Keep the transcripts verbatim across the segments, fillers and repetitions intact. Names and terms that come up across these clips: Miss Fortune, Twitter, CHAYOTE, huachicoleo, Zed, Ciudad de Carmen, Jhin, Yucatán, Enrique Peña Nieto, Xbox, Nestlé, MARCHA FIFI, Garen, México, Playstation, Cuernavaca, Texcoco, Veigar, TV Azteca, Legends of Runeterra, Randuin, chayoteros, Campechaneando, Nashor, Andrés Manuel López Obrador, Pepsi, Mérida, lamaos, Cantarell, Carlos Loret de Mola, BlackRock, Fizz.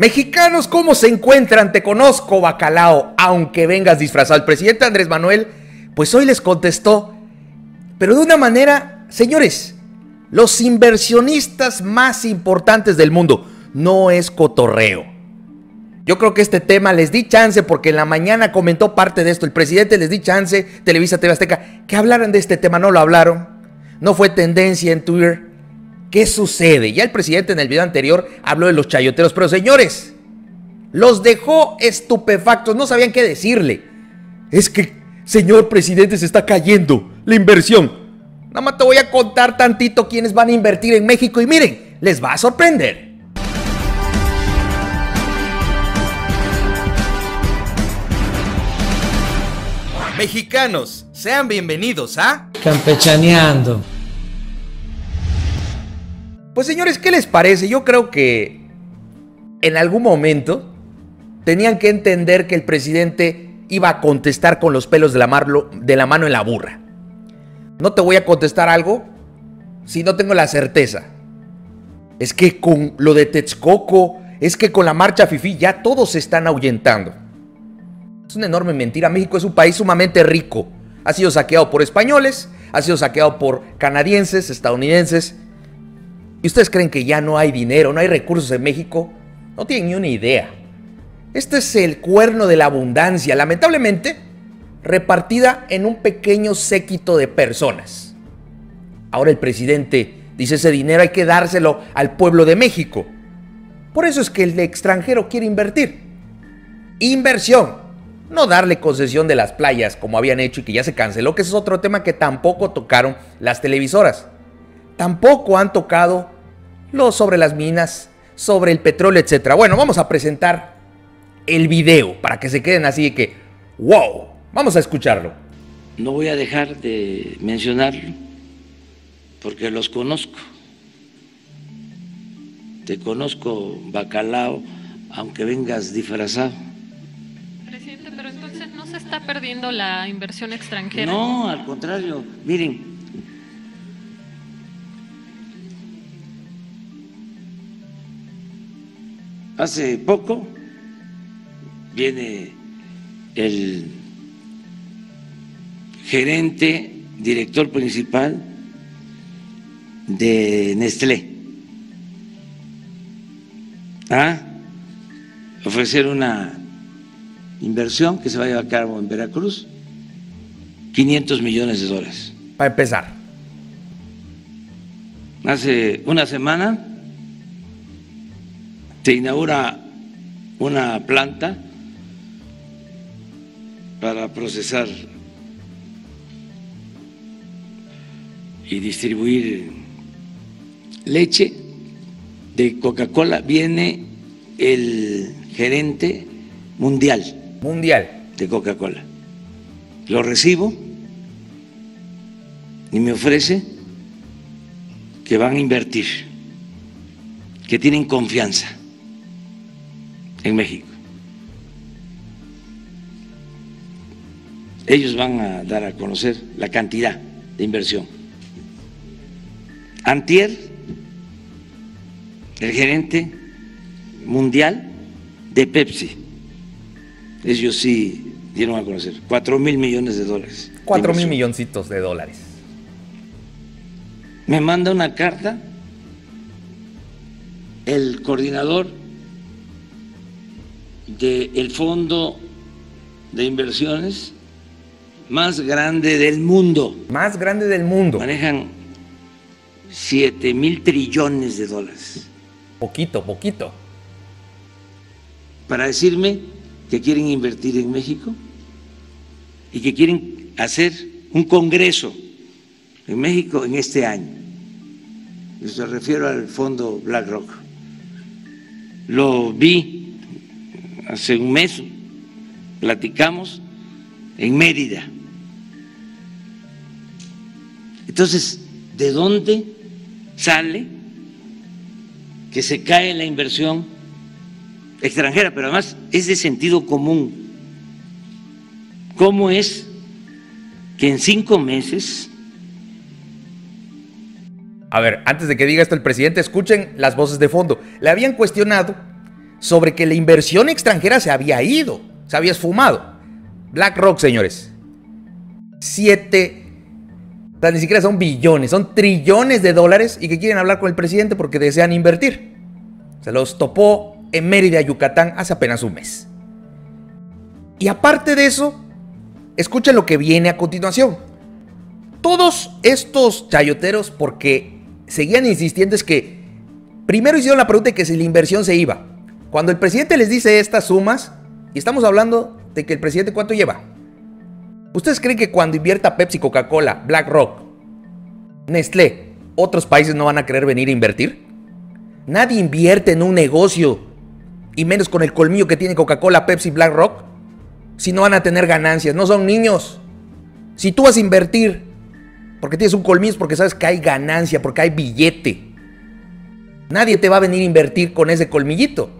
Mexicanos, ¿cómo se encuentran? Te conozco, bacalao, aunque vengas disfrazado. El presidente Andrés Manuel, pues hoy les contestó, pero de una manera, señores, los inversionistas más importantes del mundo. No es cotorreo. Yo creo que este tema les di chance porque en la mañana comentó parte de esto. El presidente les di chance, Televisa, T V Azteca, que hablaran de este tema. No lo hablaron. No fue tendencia en Twitter. ¿Qué sucede? Ya el presidente en el video anterior habló de los chayoteros, pero señores, los dejó estupefactos, no sabían qué decirle. Es que, señor presidente, se está cayendo la inversión. Nada más te voy a contar tantito quiénes van a invertir en México y miren, les va a sorprender. Mexicanos, sean bienvenidos a Campechaneando. Pues señores, ¿qué les parece? Yo creo que en algún momento tenían que entender que el presidente iba a contestar con los pelos de la, marlo, de la mano en la burra. No te voy a contestar algo si no tengo la certeza. Es que con lo de Texcoco, es que con la marcha fifí ya todos se están ahuyentando. Es una enorme mentira. México es un país sumamente rico. Ha sido saqueado por españoles, ha sido saqueado por canadienses, estadounidenses. ¿Y ustedes creen que ya no hay dinero, no hay recursos en México? No tienen ni una idea. Este es el cuerno de la abundancia, lamentablemente, repartida en un pequeño séquito de personas. Ahora el presidente dice, ese dinero hay que dárselo al pueblo de México. Por eso es que el extranjero quiere invertir. Inversión, no darle concesión de las playas como habían hecho y que ya se canceló, que ese es otro tema que tampoco tocaron las televisoras. Tampoco han tocado lo sobre las minas, sobre el petróleo, etcétera. Bueno, vamos a presentar el video para que se queden así que, wow, vamos a escucharlo. No voy a dejar de mencionarlo porque los conozco. Te conozco, bacalao, aunque vengas disfrazado. Presidente, pero entonces no se está perdiendo la inversión extranjera. No, al contrario, miren. Hace poco viene el gerente, director principal de Nestlé a ofrecer una inversión que se va a llevar a cabo en Veracruz, quinientos millones de dólares. Para empezar. Hace una semana se inaugura una planta para procesar y distribuir leche de Coca-Cola. Viene el gerente mundial, mundial de Coca-Cola. Lo recibo y me ofrece que van a invertir, que tienen confianza en México. Ellos van a dar a conocer la cantidad de inversión. Antier, el gerente mundial de Pepsi, ellos sí dieron a conocer cuatro mil millones de dólares. cuatro mil milloncitos de dólares. Me manda una carta el coordinador del fondo de inversiones más grande del mundo. Más grande del mundo. Manejan siete mil trillones de dólares. Poquito, poquito. Para decirme que quieren invertir en México y que quieren hacer un congreso en México en este año. Me refiero al fondo BlackRock. Lo vi hace un mes, platicamos en Mérida. Entonces, ¿de dónde sale que se cae la inversión extranjera? Pero además es de sentido común. ¿Cómo es que en cinco meses? A ver, antes de que diga esto el presidente, escuchen las voces de fondo. Le habían cuestionado sobre que la inversión extranjera se había ido, se había esfumado. BlackRock, señores. Siete, o sea, ni siquiera son billones, son trillones de dólares y que quieren hablar con el presidente porque desean invertir. Se los topó en Mérida, Yucatán, hace apenas un mes. Y aparte de eso, escuchen lo que viene a continuación. Todos estos chayoteros, porque seguían insistiendo, es que primero hicieron la pregunta de que si la inversión se iba. Cuando el presidente les dice estas sumas, y estamos hablando de que el presidente ¿cuánto lleva? ¿Ustedes creen que cuando invierta Pepsi, Coca-Cola, BlackRock, Nestlé, otros países no van a querer venir a invertir? Nadie invierte en un negocio, y menos con el colmillo que tiene Coca-Cola, Pepsi, BlackRock, si no van a tener ganancias, no son niños. Si tú vas a invertir porque tienes un colmillo es porque sabes que hay ganancia, porque hay billete. Nadie te va a venir a invertir con ese colmillito.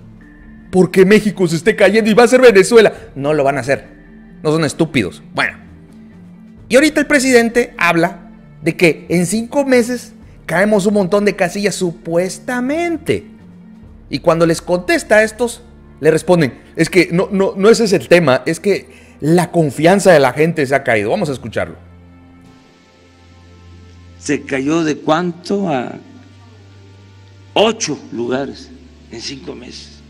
Porque México se esté cayendo y va a ser Venezuela. No lo van a hacer. No son estúpidos. Bueno. Y ahorita el presidente habla de que en cinco meses caemos un montón de casillas supuestamente. Y cuando les contesta a estos, le responden, es que no, no, no ese es el tema, es que la confianza de la gente se ha caído. Vamos a escucharlo. Se cayó de cuánto a ocho lugares en cinco meses.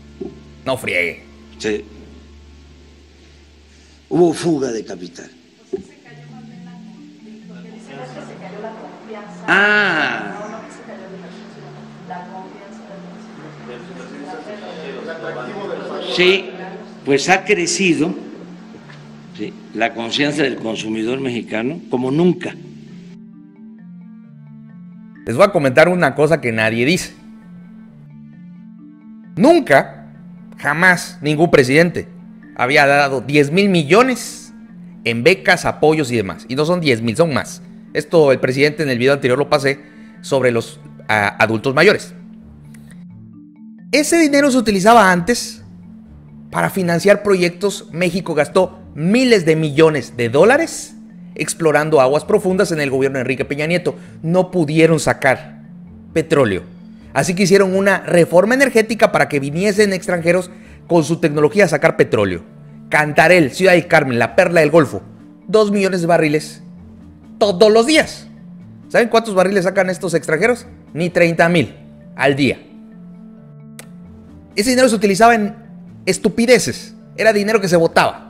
No friegue. Sí. Hubo fuga de capital. Pues se cayó más de la, lo que dicen es que se cayó la confianza. Ah. No, no que se cayó de la, la confianza del consumidor. Sí, pues ha crecido, sí, la confianza del consumidor mexicano como nunca. Les voy a comentar una cosa que nadie dice. Nunca, jamás ningún presidente había dado diez mil millones en becas, apoyos y demás. Y no son diez mil, son más. Esto el presidente en el video anterior lo pasé sobre los a, adultos mayores. Ese dinero se utilizaba antes para financiar proyectos. México gastó miles de millones de dólares explorando aguas profundas en el gobierno de Enrique Peña Nieto. No pudieron sacar petróleo. Así que hicieron una reforma energética para que viniesen extranjeros con su tecnología a sacar petróleo. Cantarell, Ciudad de Carmen, la perla del Golfo. Dos millones de barriles todos los días. ¿Saben cuántos barriles sacan estos extranjeros? Ni treinta mil al día. Ese dinero se utilizaba en estupideces. Era dinero que se botaba.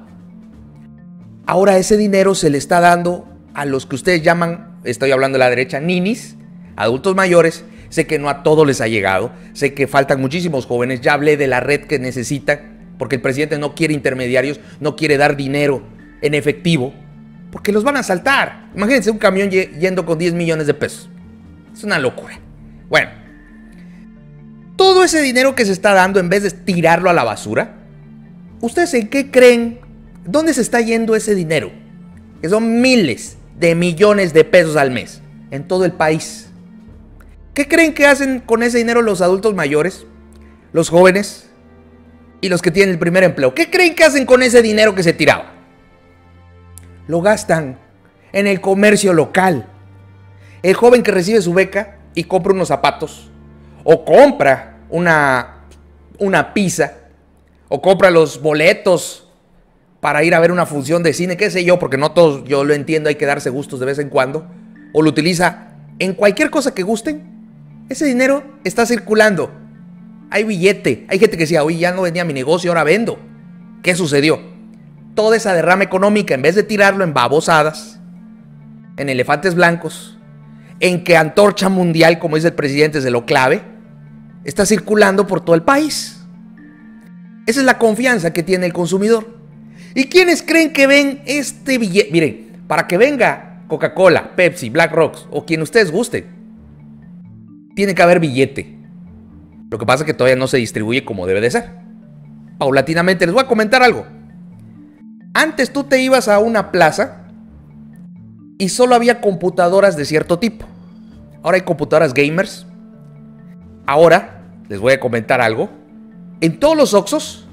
Ahora ese dinero se le está dando a los que ustedes llaman, estoy hablando de la derecha, ninis, adultos mayores. Sé que no a todos les ha llegado, sé que faltan muchísimos jóvenes, ya hablé de la red que necesitan, porque el presidente no quiere intermediarios, no quiere dar dinero en efectivo, porque los van a asaltar. Imagínense un camión yendo con diez millones de pesos. Es una locura. Bueno, todo ese dinero que se está dando, en vez de tirarlo a la basura, ¿ustedes en qué creen? ¿Dónde se está yendo ese dinero? Que son miles de millones de pesos al mes en todo el país. ¿Qué creen que hacen con ese dinero los adultos mayores, los jóvenes y los que tienen el primer empleo? ¿Qué creen que hacen con ese dinero que se tiraba? Lo gastan en el comercio local. El joven que recibe su beca y compra unos zapatos, o compra una, una pizza, o compra los boletos para ir a ver una función de cine, qué sé yo, porque no todos, yo lo entiendo, hay que darse gustos de vez en cuando, o lo utiliza en cualquier cosa que gusten. Ese dinero está circulando. Hay billete. Hay gente que decía, oye, ya no vendía mi negocio, ahora vendo. ¿Qué sucedió? Toda esa derrama económica, en vez de tirarlo en babosadas, en elefantes blancos, en que antorcha mundial, como dice el presidente, se lo clave, está circulando por todo el país. Esa es la confianza que tiene el consumidor. ¿Y quiénes creen que ven este billete? Miren, para que venga Coca-Cola, Pepsi, BlackRock o quien ustedes gusten, tiene que haber billete. Lo que pasa es que todavía no se distribuye como debe de ser. Paulatinamente, les voy a comentar algo. Antes tú te ibas a una plaza y solo había computadoras de cierto tipo. Ahora hay computadoras gamers. Ahora, les voy a comentar algo. En todos los OXXOs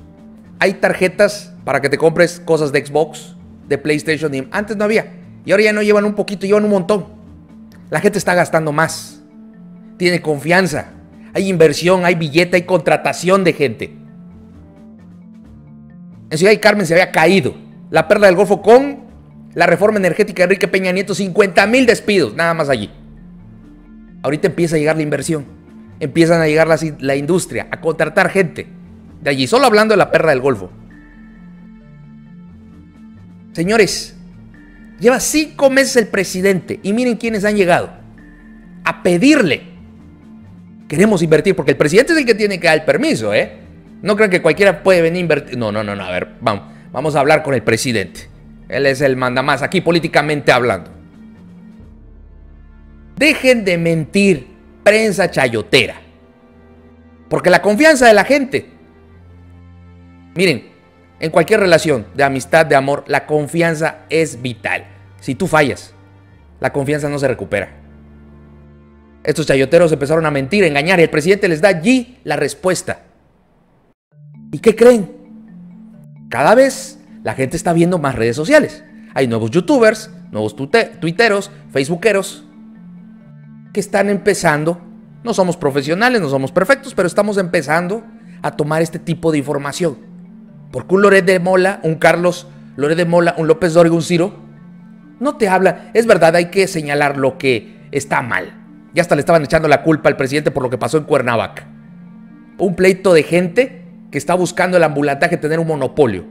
hay tarjetas para que te compres cosas de Xbox, de PlayStation. Antes no había. Y ahora ya no llevan un poquito, llevan un montón. La gente está gastando más. Tiene confianza, hay inversión, hay billete, hay contratación de gente. En Ciudad de Carmen se había caído la perla del Golfo con la reforma energética de Enrique Peña Nieto, cincuenta mil despidos, nada más allí. Ahorita empieza a llegar la inversión, empiezan a llegar la, la industria, a contratar gente de allí, solo hablando de la perla del Golfo. Señores, lleva cinco meses el presidente y miren quiénes han llegado a pedirle: queremos invertir, porque el presidente es el que tiene que dar el permiso, ¿eh? No crean que cualquiera puede venir a invertir. No, no, no, no, a ver, vamos, vamos a hablar con el presidente. Él es el mandamás aquí políticamente hablando. Dejen de mentir, prensa chayotera, porque la confianza de la gente, miren, en cualquier relación de amistad, de amor, la confianza es vital. Si tú fallas, la confianza no se recupera. Estos chayoteros empezaron a mentir, a engañar, y el presidente les da allí la respuesta. ¿Y qué creen? Cada vez la gente está viendo más redes sociales. Hay nuevos youtubers, nuevos tuiteros, facebookeros, que están empezando. No somos profesionales, no somos perfectos, pero estamos empezando a tomar este tipo de información. Porque un Loret de Mola, un Carlos Loret de Mola, un López Dóriga, un Ciro, no te habla. Es verdad, hay que señalar lo que está mal. Ya hasta le estaban echando la culpa al presidente por lo que pasó en Cuernavaca. Un pleito de gente que está buscando el ambulantaje, tener un monopolio.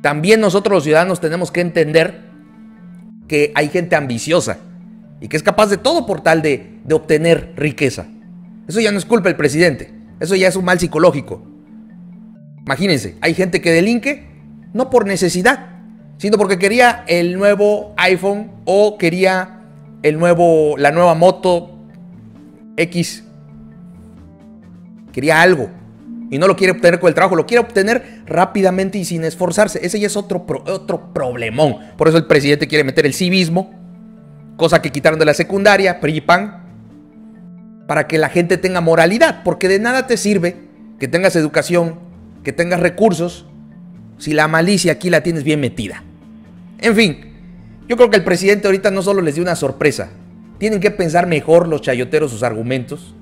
También nosotros los ciudadanos tenemos que entender que hay gente ambiciosa y que es capaz de todo por tal de, de obtener riqueza. Eso ya no es culpa del presidente, eso ya es un mal psicológico. Imagínense, hay gente que delinque no por necesidad, sino porque quería el nuevo iPhone o quería el nuevo, la nueva Moto X. Quería algo y no lo quiere obtener con el trabajo, lo quiere obtener rápidamente y sin esforzarse. Ese ya es otro, pro, otro problemón. Por eso el presidente quiere meter el civismo, cosa que quitaron de la secundaria, P R I-PAN, para que la gente tenga moralidad, porque de nada te sirve que tengas educación, que tengas recursos, si la malicia aquí la tienes bien metida. En fin, yo creo que el presidente ahorita no solo les dio una sorpresa, tienen que pensar mejor los chayoteros sus argumentos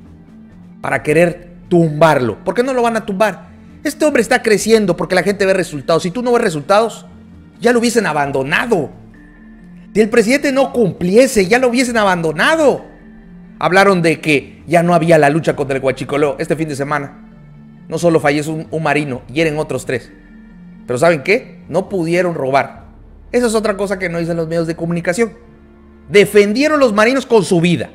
para querer tumbarlo. ¿Por qué no lo van a tumbar? Este hombre está creciendo porque la gente ve resultados. Si tú no ves resultados, ya lo hubiesen abandonado. Si el presidente no cumpliese, ya lo hubiesen abandonado. Hablaron de que ya no había la lucha contra el huachicoleo este fin de semana. No solo falleció un, un marino, hieren otros tres. Pero ¿saben qué? No pudieron robar. Esa es otra cosa que no dicen los medios de comunicación. Defendieron los marinos con su vida.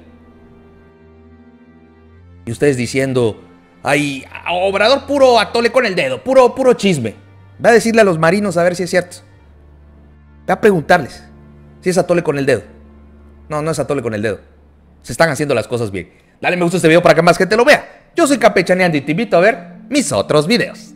Y ustedes diciendo, ay, Obrador puro atole con el dedo, puro, puro chisme. Va a decirle a los marinos a ver si es cierto. Va a preguntarles si es atole con el dedo. No, no es atole con el dedo. Se están haciendo las cosas bien. Dale me gusta a este video para que más gente lo vea. Yo soy Campechaneando y te invito a ver mis otros videos.